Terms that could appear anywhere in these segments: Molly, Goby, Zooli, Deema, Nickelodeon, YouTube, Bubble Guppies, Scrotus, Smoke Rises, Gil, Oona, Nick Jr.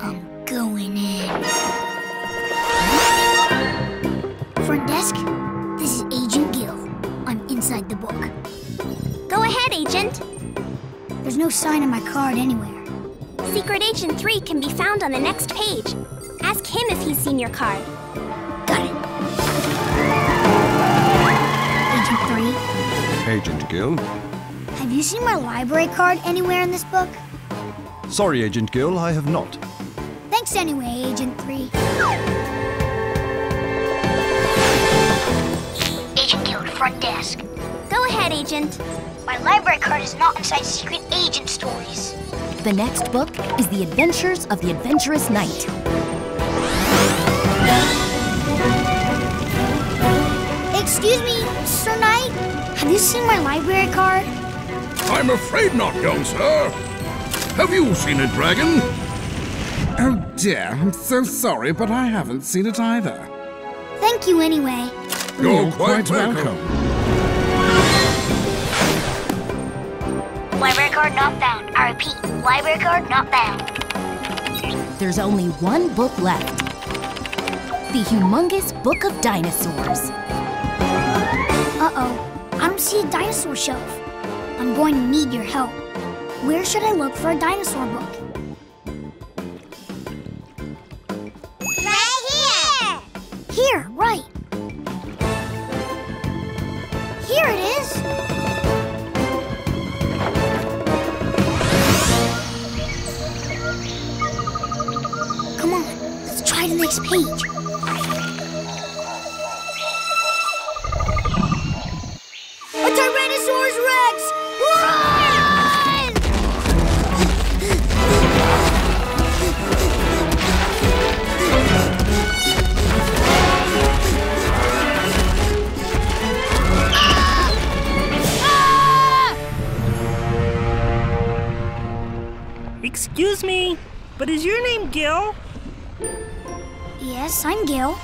I'm going in. Front desk, this is Agent Gil. I'm inside the book. Go ahead, Agent. There's no sign of my card anywhere. Secret Agent 3 can be found on the next page. Ask him if he's seen your card. Got it. Agent 3? Agent Gil? Have you seen my library card anywhere in this book? Sorry, Agent Gil, I have not. Thanks anyway, Agent 3. Agent Gil, front desk. Go ahead, Agent. My library card is not inside Secret Agent stories. The next book is The Adventures of the Adventurous Knight. Excuse me, Sir Knight? Have you seen my library card? I'm afraid not, young sir. Have you seen a dragon? Oh dear, I'm so sorry, but I haven't seen it either. Thank you anyway. You're quite welcome. Library card not found. I repeat, library card not found. There's only one book left. The Humongous Book of Dinosaurs. Uh-oh, I don't see a dinosaur shelf. I'm going to need your help. Where should I look for a dinosaur book? Right here! Here, right. Here it is! Come on, let's try the next page. Excuse me, but is your name Gil? Yes, I'm Gil.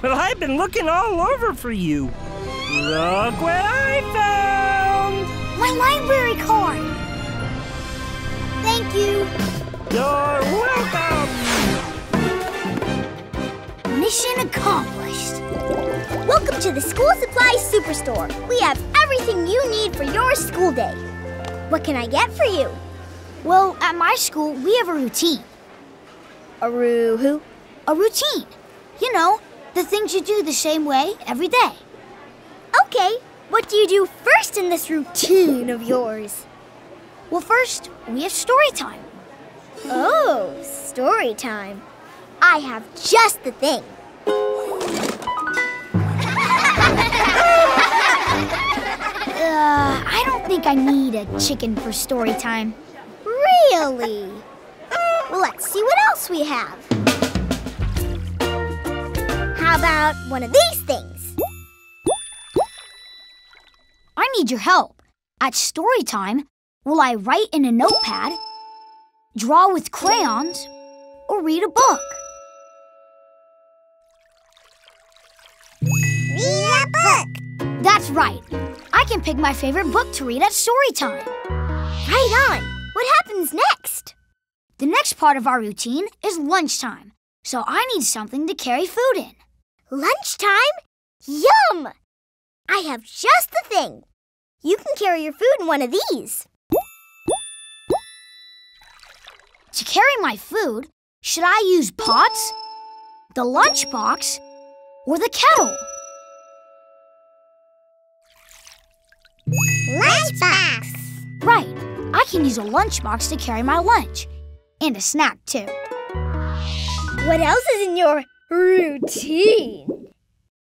Well, I've been looking all over for you. Look what I found! My library card! Thank you. You're welcome! Mission accomplished. Welcome to the School Supply Superstore. We have everything you need for your school day. What can I get for you? Well, at my school, we have a routine. A who? A routine. You know, the things you do the same way every day. Okay, what do you do first in this routine of yours? Well, first, we have story time. Oh, story time. I have just the thing. I don't think I need a chicken for story time. Really? Well, let's see what else we have. How about one of these things? I need your help. At story time, will I write in a notepad, draw with crayons, or read a book? Read a book! That's right. I can pick my favorite book to read at story time. Right on. What happens next? The next part of our routine is lunchtime, so I need something to carry food in. Lunchtime? Yum! I have just the thing. You can carry your food in one of these. To carry my food, should I use pots, the lunchbox, or the kettle? Lunchbox! Right. I can use a lunchbox to carry my lunch. And a snack, too. What else is in your routine?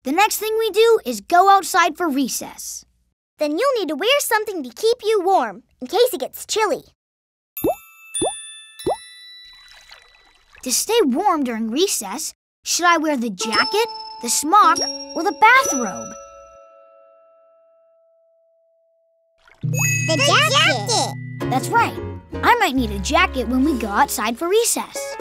The next thing we do is go outside for recess. Then you'll need to wear something to keep you warm, in case it gets chilly. To stay warm during recess, should I wear the jacket, the smock, or the bathrobe? The jacket! That's right. I might need a jacket when we go outside for recess.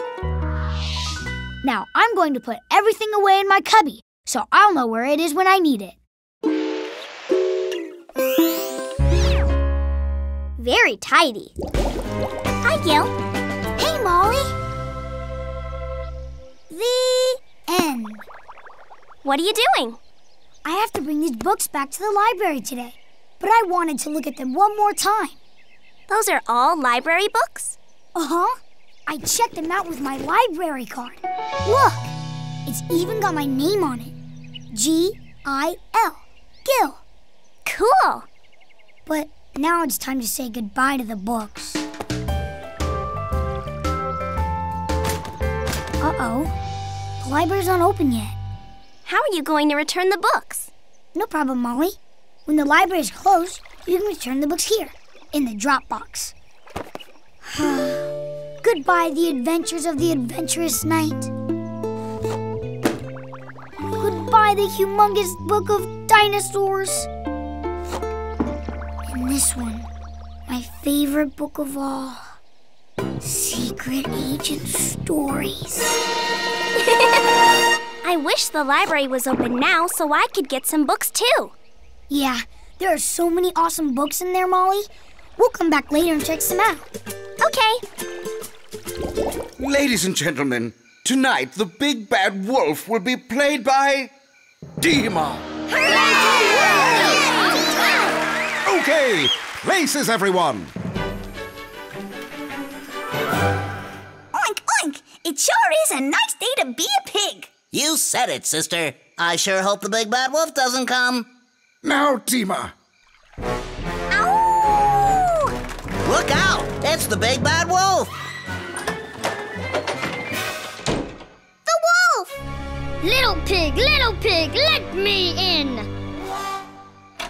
Now, I'm going to put everything away in my cubby, so I'll know where it is when I need it. Very tidy. Hi, Gil. Hey, Molly. What are you doing? I have to bring these books back to the library today, but I wanted to look at them one more time. Those are all library books? Uh-huh. I checked them out with my library card. Look, it's even got my name on it. G-I-L. Gil. Cool. But now it's time to say goodbye to the books. Uh-oh. The library's not open yet. How are you going to return the books? No problem, Molly. When the library is closed, you can return the books here, in the drop box. Goodbye, the adventures of the adventurous knight. Goodbye, the humongous book of dinosaurs. And this one, my favorite book of all, Secret Agent Stories. I wish the library was open now so I could get some books too. Yeah, there are so many awesome books in there, Molly. We'll come back later and check some out. Okay. Ladies and gentlemen, tonight the big bad wolf will be played by Deema. Hooray! Okay, places everyone. Oink, oink, it sure is a nice day to be a pig. You said it, sister. I sure hope the big bad wolf doesn't come. Now, Deema. Look out! It's the big bad wolf! The wolf! Little pig, let me in!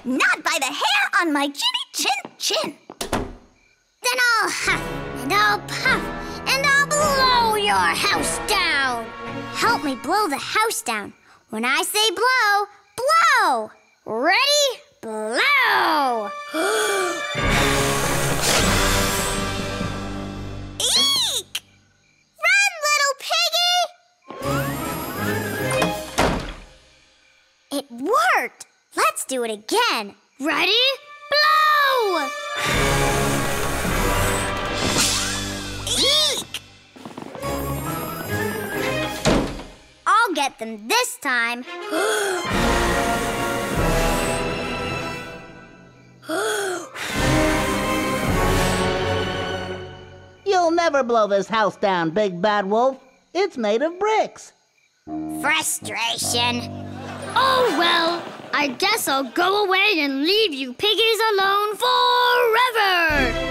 Not by the hair on my chinny-chin-chin! Then I'll huff, and I'll puff, and I'll blow your house down! Help me blow the house down. When I say blow, blow! Ready? Blow! Eek! Run, little piggy! It worked! Let's do it again. Ready? Blow! Eek! I'll get them this time. You'll never blow this house down, big bad wolf. It's made of bricks. Frustration. Oh, well, I guess I'll go away and leave you piggies alone forever.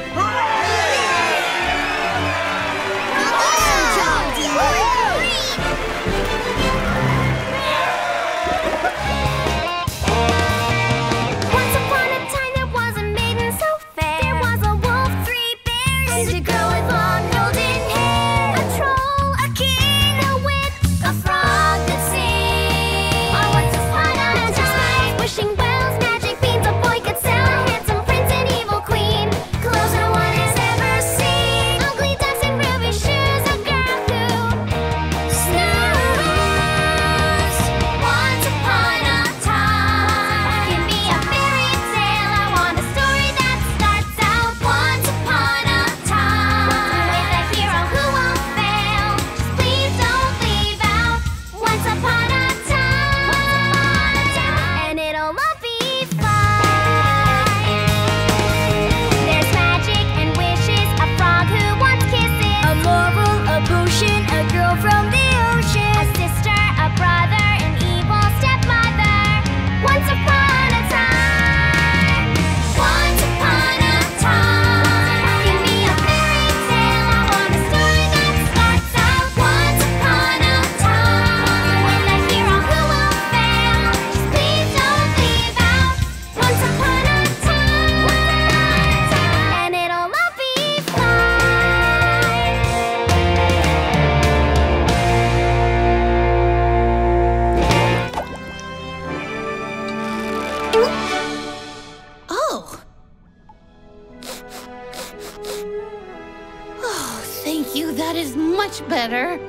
Better.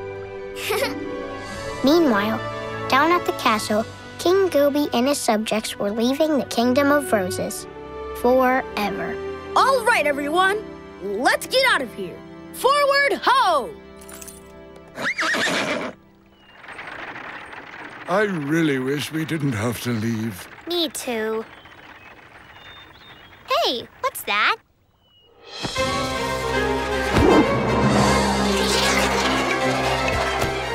Meanwhile, down at the castle, King Goby and his subjects were leaving the Kingdom of Roses. Forever. All right, everyone. Let's get out of here. Forward, ho! I really wish we didn't have to leave. Me too. Hey, what's that?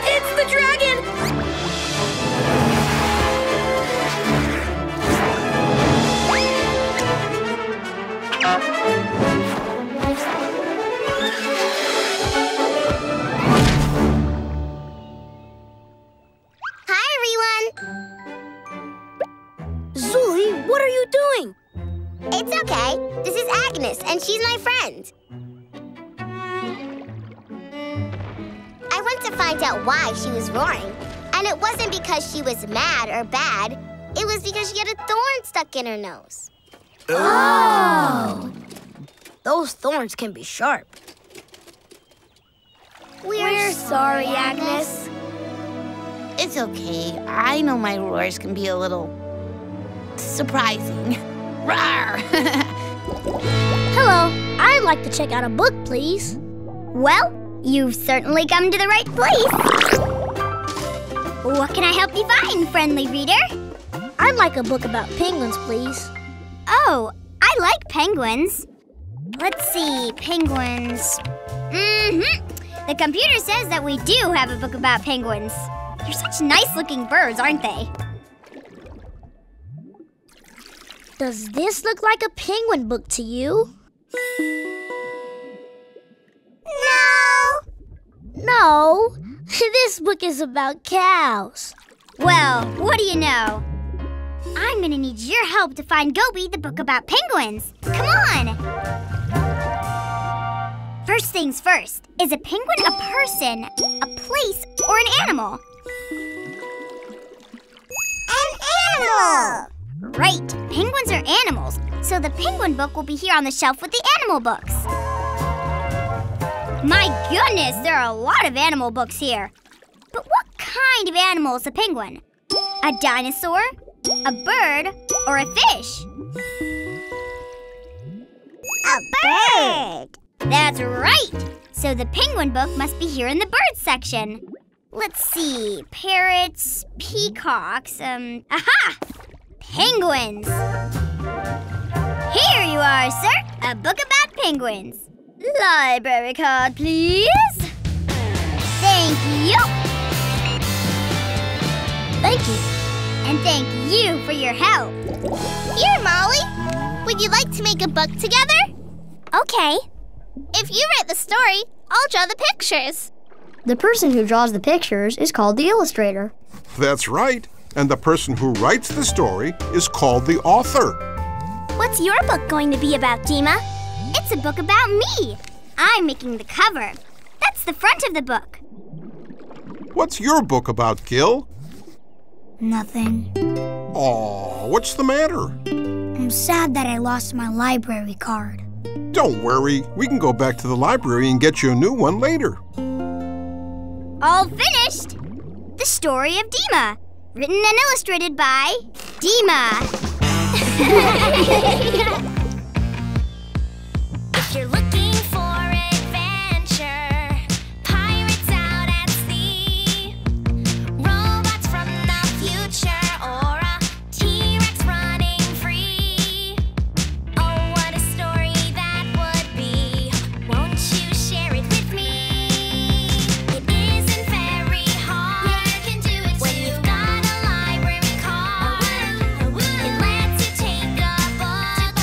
It's the dragon! Hi, everyone! Zuli, what are you doing? It's okay. This is Agnes, and she's my friend. I went to find out why she was roaring, and it wasn't because she was mad or bad. It was because she had a thorn stuck in her nose. Oh! Those thorns can be sharp. We're sorry, Agnes. It's okay. I know my roars can be a little surprising. Roar! Hello, I'd like to check out a book, please. Well, you've certainly come to the right place. What can I help you find, friendly reader? I'd like a book about penguins, please. Oh, I like penguins. Let's see, penguins. Mm-hmm. The computer says that we do have a book about penguins. They're such nice-looking birds, aren't they? Does this look like a penguin book to you? No! No, this book is about cows. Well, what do you know? I'm gonna need your help to find Goby, the book about penguins. Come on! First things first, is a penguin a person, a place, or an animal? An animal! Right, penguins are animals, so the penguin book will be here on the shelf with the animal books. My goodness, there are a lot of animal books here. But what kind of animal is a penguin? A dinosaur, a bird, or a fish? A bird! That's right! So the penguin book must be here in the bird section. Let's see, parrots, peacocks, aha! Penguins! Here you are, sir! A book about penguins. Library card, please. Thank you. Thank you. And thank you for your help. Here, Molly. Would you like to make a book together? Okay. If you write the story, I'll draw the pictures. The person who draws the pictures is called the illustrator. That's right. And the person who writes the story is called the author. What's your book going to be about, Deema? It's a book about me. I'm making the cover. That's the front of the book. What's your book about, Gil? Nothing. Aw, what's the matter? I'm sad that I lost my library card. Don't worry. We can go back to the library and get you a new one later. All finished! The story of Deema. Written and illustrated by Deema. If you're looking for adventure, pirates out at sea, robots from the future, or a T-Rex running free. Oh, what a story that would be. Won't you share it with me? It isn't very hard. You can do it when you've got a library card. It lets you take a book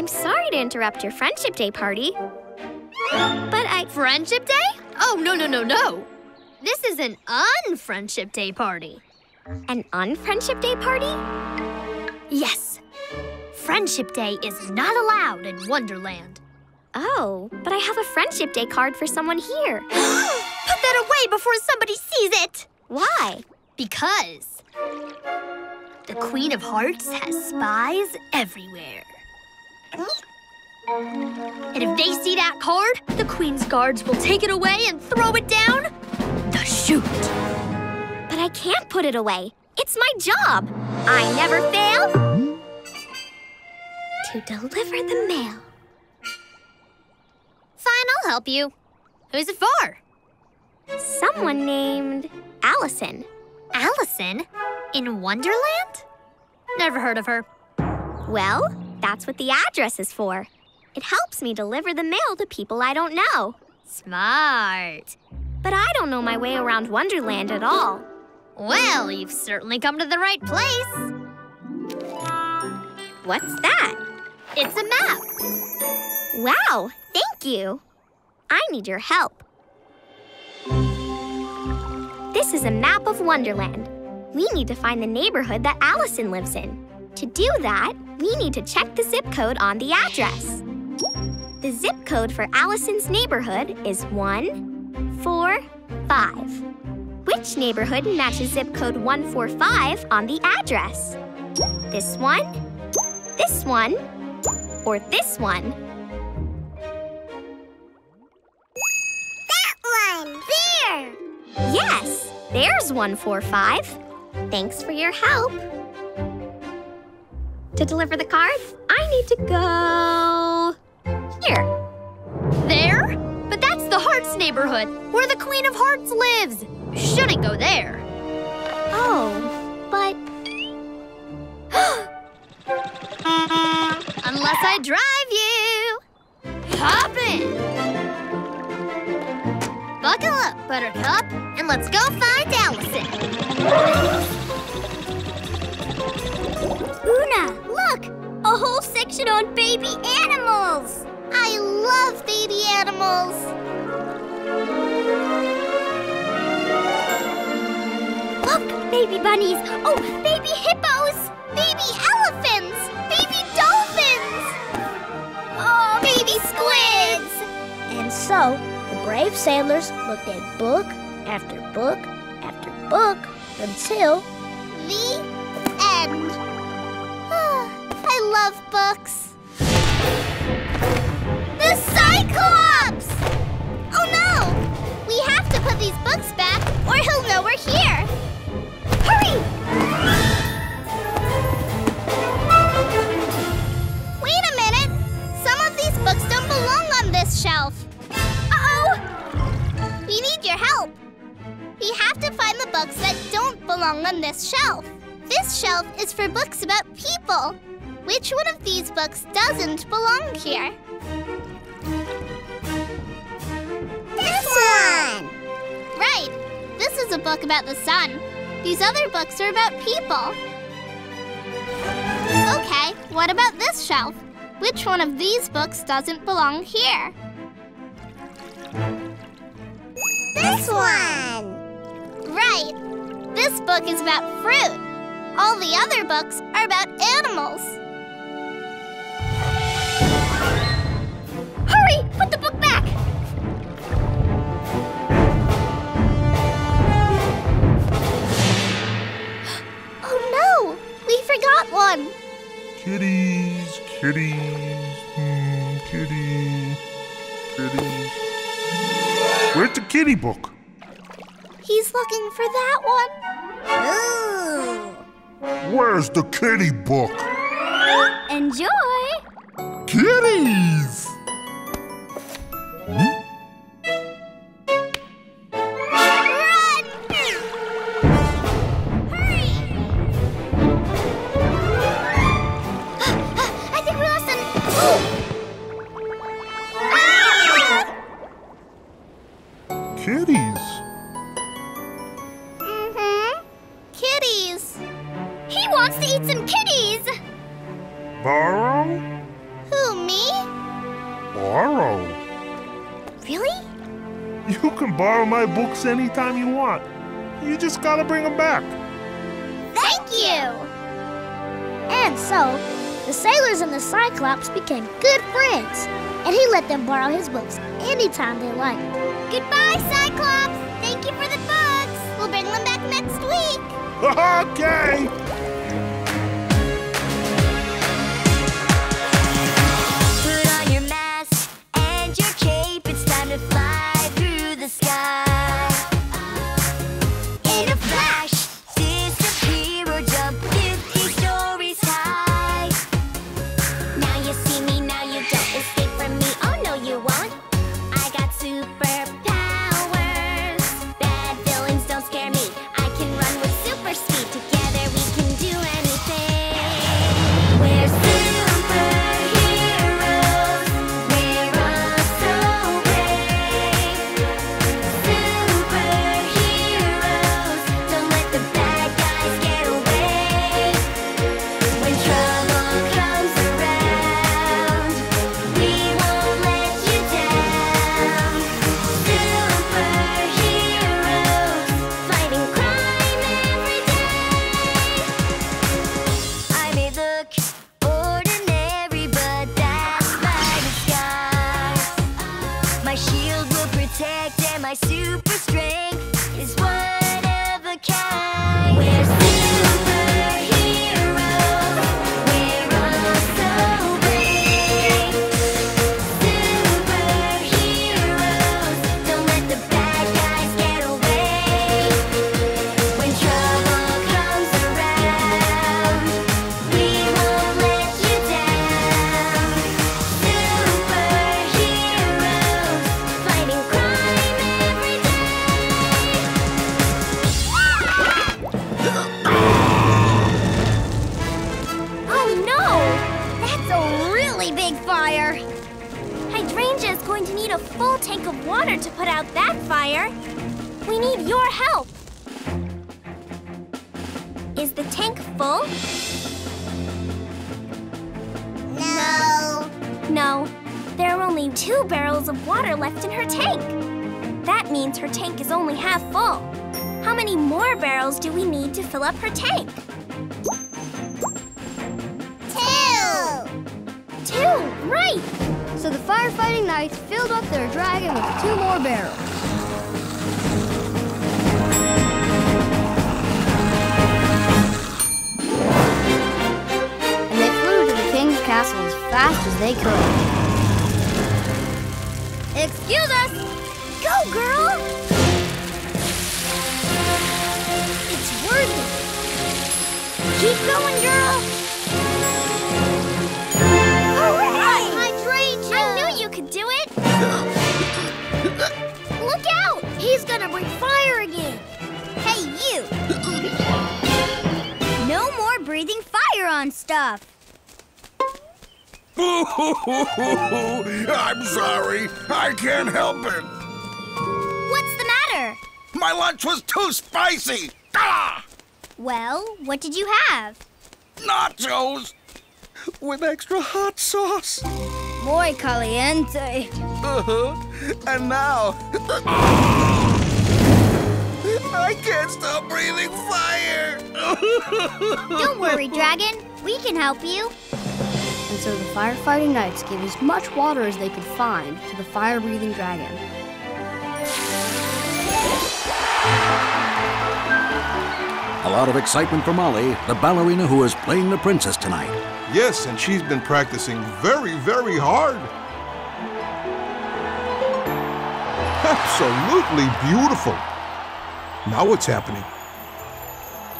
I'm sorry to interrupt your Friendship Day party, but I... Friendship Day? Oh, no, no, no, no. This is an unfriendship day party. An unfriendship day party? Yes. Friendship Day is not allowed in Wonderland. Oh, but I have a Friendship Day card for someone here. Put that away before somebody sees it! Why? Because the Queen of Hearts has spies everywhere. And if they see that card, the Queen's guards will take it away and throw it down the chute. But I can't put it away. It's my job. I never fail to deliver the mail. Fine, I'll help you. Who's it for? Someone named Allison. Allison? In Wonderland? Never heard of her. Well, that's what the address is for. It helps me deliver the mail to people I don't know. Smart. But I don't know my way around Wonderland at all. Well, you've certainly come to the right place. What's that? It's a map. Wow, thank you. I need your help. This is a map of Wonderland. We need to find the neighborhood that Allison lives in. To do that, we need to check the zip code on the address. The zip code for Allison's neighborhood is 145. Which neighborhood matches zip code 145 on the address? This one, or this one? That one! There! Yes, there's 145. Thanks for your help. To deliver the card, I need to go... here. There? But that's the Hearts neighborhood, where the Queen of Hearts lives. Shouldn't go there. Oh, but... Unless I drive you. Hop in. Buckle up, Buttercup, and let's go find Allison. Oona, look! A whole section on baby animals! I love baby animals! Look! Baby bunnies! Oh, baby hippos! Baby elephants! Baby dolphins! Oh, baby squids! And so, the brave sailors looked at book after book after book until... the end. I love books. The Cyclops! Oh no! We have to put these books back or he'll know we're here. Hurry! Wait a minute! Some of these books don't belong on this shelf. Uh-oh! We need your help. We have to find the books that don't belong on this shelf. This shelf is for books about people. Which one of these books doesn't belong here? This one! Right. This is a book about the sun. These other books are about people. Okay, what about this shelf? Which one of these books doesn't belong here? This one! Right. This book is about fruit. All the other books are about animals. Hurry! Put the book back! Oh no! We forgot one! Kitties, kitties, kitty, kitties. Where's the kitty book? He's looking for that one. Ooh! Where's the kitty book? Enjoy! Kitties! Hmm? Run! Hurry! I think we lost him! Ah! Kitties? He wants to eat some kitties! Borrow? Who, borrow. Really? You can borrow my books anytime you want. You just gotta bring them back. Thank you! And so, the sailors and the Cyclops became good friends, and he let them borrow his books anytime they liked. Goodbye, Cyclops! Thank you for the books! We'll bring them back next week! Okay! Put on your mask and your cape. It's time to fly through the sky. I'm sorry. I can't help it. What's the matter? My lunch was too spicy. Ah! Well, what did you have? Nachos. With extra hot sauce. Muy caliente. And now... I can't stop breathing fire. Don't worry, Dragon. We can help you. And so the firefighting knights gave as much water as they could find to the fire-breathing dragon. A lot of excitement for Molly, the ballerina who is playing the princess tonight. Yes, and she's been practicing very, very hard. Absolutely beautiful. Now what's happening?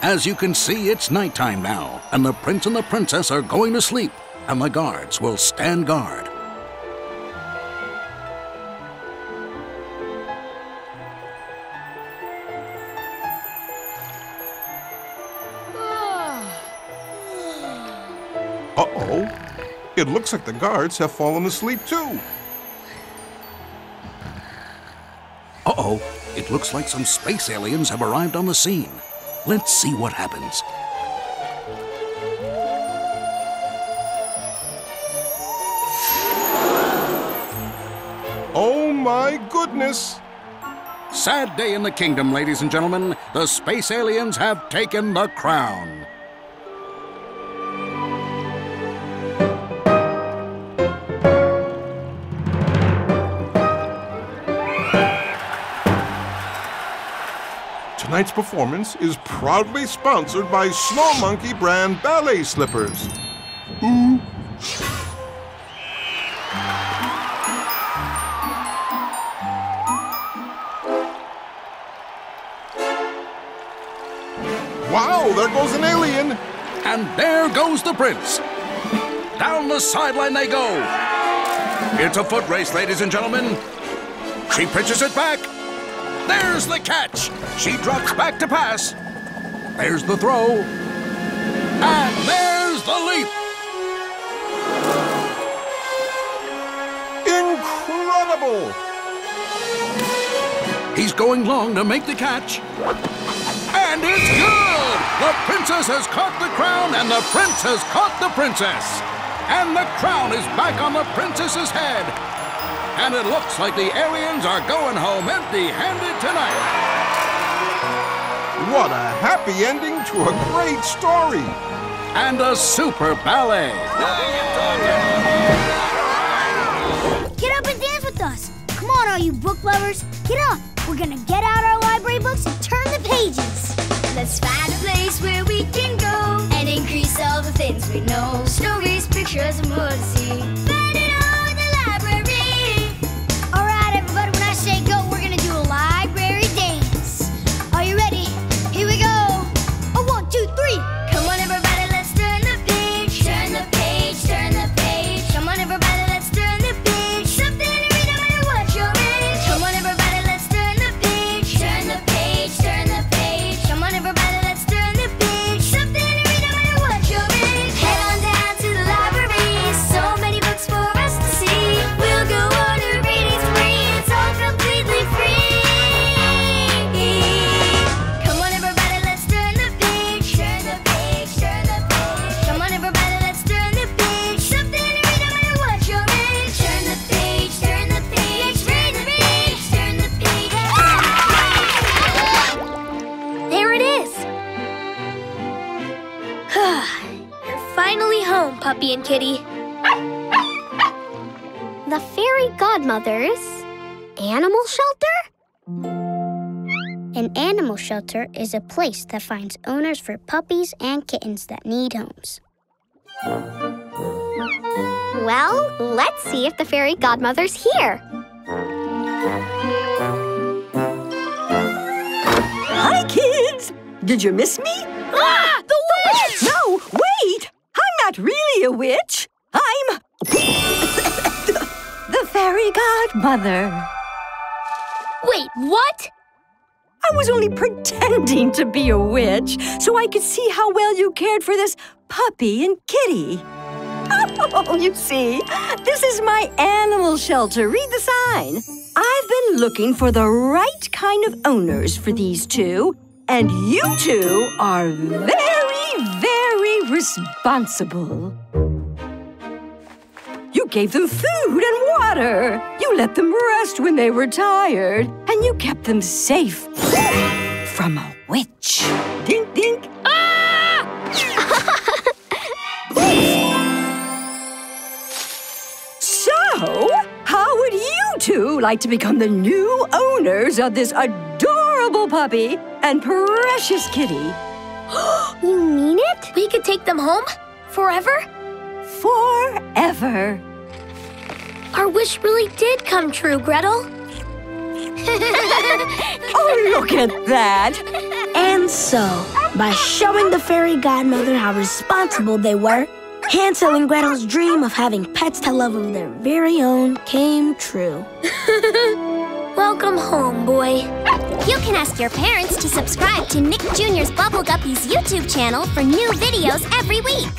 As you can see, it's nighttime now, and the prince and the princess are going to sleep. And the guards will stand guard. Uh-oh. It looks like the guards have fallen asleep too. Uh-oh. It looks like some space aliens have arrived on the scene. Let's see what happens. goodness. Sad day in the kingdom, ladies and gentlemen. The space aliens have taken the crown. Tonight's performance is proudly sponsored by Snow Monkey brand ballet slippers. Ooh. Wow, there goes an alien! And there goes the prince. Down the sideline they go. It's a foot race, ladies and gentlemen. She pitches it back. There's the catch. She drops back to pass. There's the throw. And there's the leap. Incredible! He's going long to make the catch. And it's good! The princess has caught the crown, and the prince has caught the princess. And the crown is back on the princess's head. And it looks like the aliens are going home empty-handed tonight. What a happy ending to a great story. And a super ballet. Get up and dance with us. Come on, all you book lovers. Get up. We're gonna get out our library books and turn the pages. Let's find a place where we can go and increase all the things we know. Stories, pictures, and more to see. Find it all in the library. All right, everybody, when I say go, we're gonna do a library dance. Are you ready? Here we go. A 1, 2, 3. Come on, everybody, let's turn the page. Turn the page, turn the page. Come on, everybody, let's turn the page. Something to read no matter what you're in. Come on, everybody. Puppy and Kitty. The Fairy Godmother's Animal Shelter? An animal shelter is a place that finds owners for puppies and kittens that need homes. Well, let's see if the Fairy Godmother's here. Hi, kids! Did you miss me? Ah! The witch! No, wait! I'm not really a witch. I'm the Fairy Godmother. Wait, what? I was only pretending to be a witch so I could see how well you cared for this puppy and kitty. Oh, you see, this is my animal shelter. Read the sign. I've been looking for the right kind of owners for these two, and you two are very responsible. You gave them food and water. You let them rest when they were tired. And you kept them safe from a witch. Dink, dink. Ah! So, how would you two like to become the new owners of this adorable puppy and precious kitty? You mean it? We could take them home? Forever? Forever. Our wish really did come true, Gretel. Oh, look at that. And so, by showing the Fairy Godmother how responsible they were, Hansel and Gretel's dream of having pets to love of their very own came true. Welcome home, boy. You can ask your parents to subscribe to Nick Jr.'s Bubble Guppies YouTube channel for new videos every week.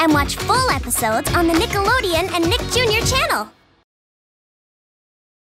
And watch full episodes on the Nickelodeon and Nick Jr. channel.